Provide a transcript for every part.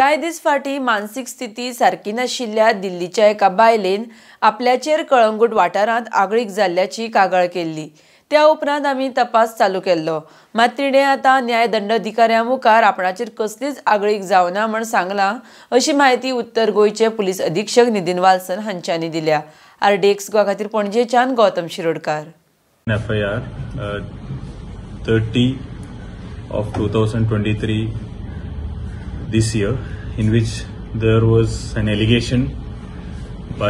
कांय दीस फाटी मानसीक स्थिती सारकी नाशिल्ल्या दिल्लीच्या एका बायलेन आपल्याचेर कळंगूट वाठारांत आगळीक जाल्ल्याची कागाळ केल्ली. त्या उपरांत आमी तपास चालू केल्लो. मात तिणें आतां न्याय दंडाधिकाऱ्या मुखार आपणाचेर कसलीच आगळीक जावना म्हण सांगलां, अशी माहिती उत्तर गोंयचे पुलीस अधीक्षक निधीन वालसन हांच्यांनी दिल्या. आरडीएक्स गोवा खातीर पणजेच्यान Gautam Shirodkar. FIR 30 of 2023 this year, in which there was an allegation by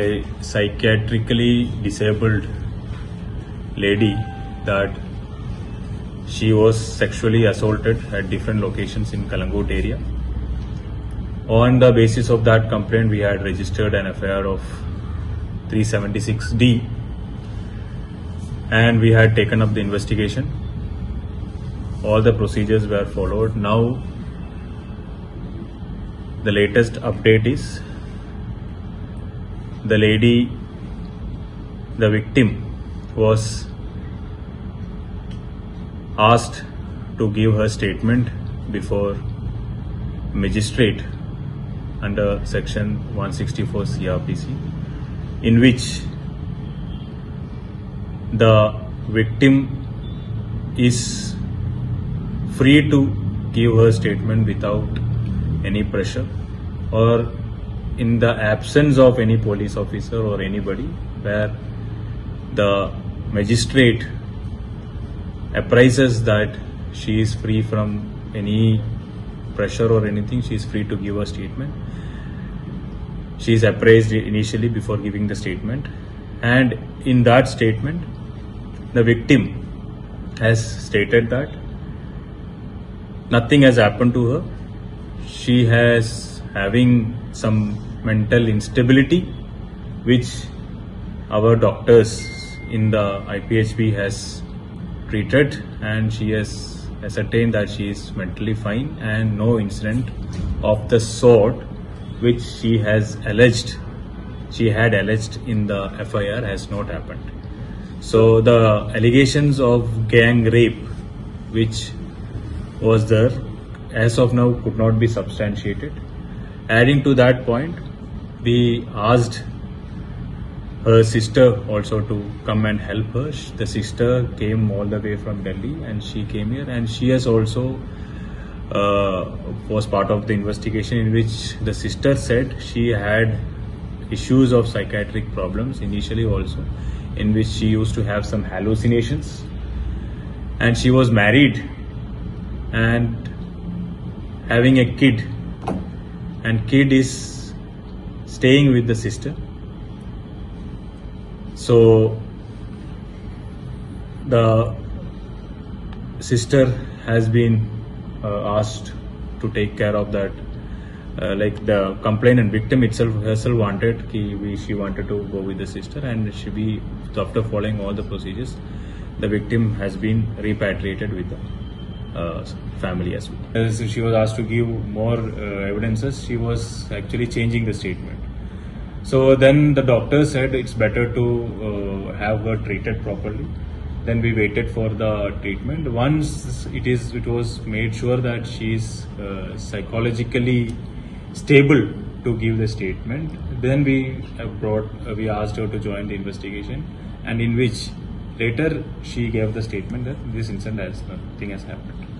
a psychiatrically disabled lady that she was sexually assaulted at different locations in Kalangut area. On the basis of that complaint, we had registered an FIR of 376D. And we had taken up the investigation. All the procedures were followed. Now, the latest update is the lady, the victim, was asked to give her statement before magistrate under section 164 CrPC, in which the victim is free to give her statement without any pressure or in the absence of any police officer or anybody, where the magistrate apprises that she is free from any pressure or anything. She is free to give her statement. She is appraised initially before giving the statement, and in that statement the victim has stated that nothing has happened to her. She has having some mental instability, which our doctors in the IPHB has treated, and she has ascertained that she is mentally fine and no incident of the sort which she has alleged, she had alleged in the FIR, has not happened. So the allegations of gang rape, which was there, as of now could not be substantiated. Adding to that point, we asked her sister also to come and help her. The sister came all the way from Delhi and she came here, and she has also was part of the investigation, in which the sister said she had issues of psychiatric problems initially also, in which she used to have some hallucinations, and she was married and having a kid, and kid is staying with the sister. So the sister has been asked to take care of that. Like the complainant victim itself herself wanted, she wanted to go with the sister, and she be, after following all the procedures, the victim has been repatriated with the family as well. As she was asked to give more evidences, she was actually changing the statement. So then the doctor said it's better to have her treated properly. Then we waited for the treatment. Once it was made sure that she is psychologically stable to give the statement, then we asked her to join the investigation, and in which later she gave the statement that this incident, nothing has happened.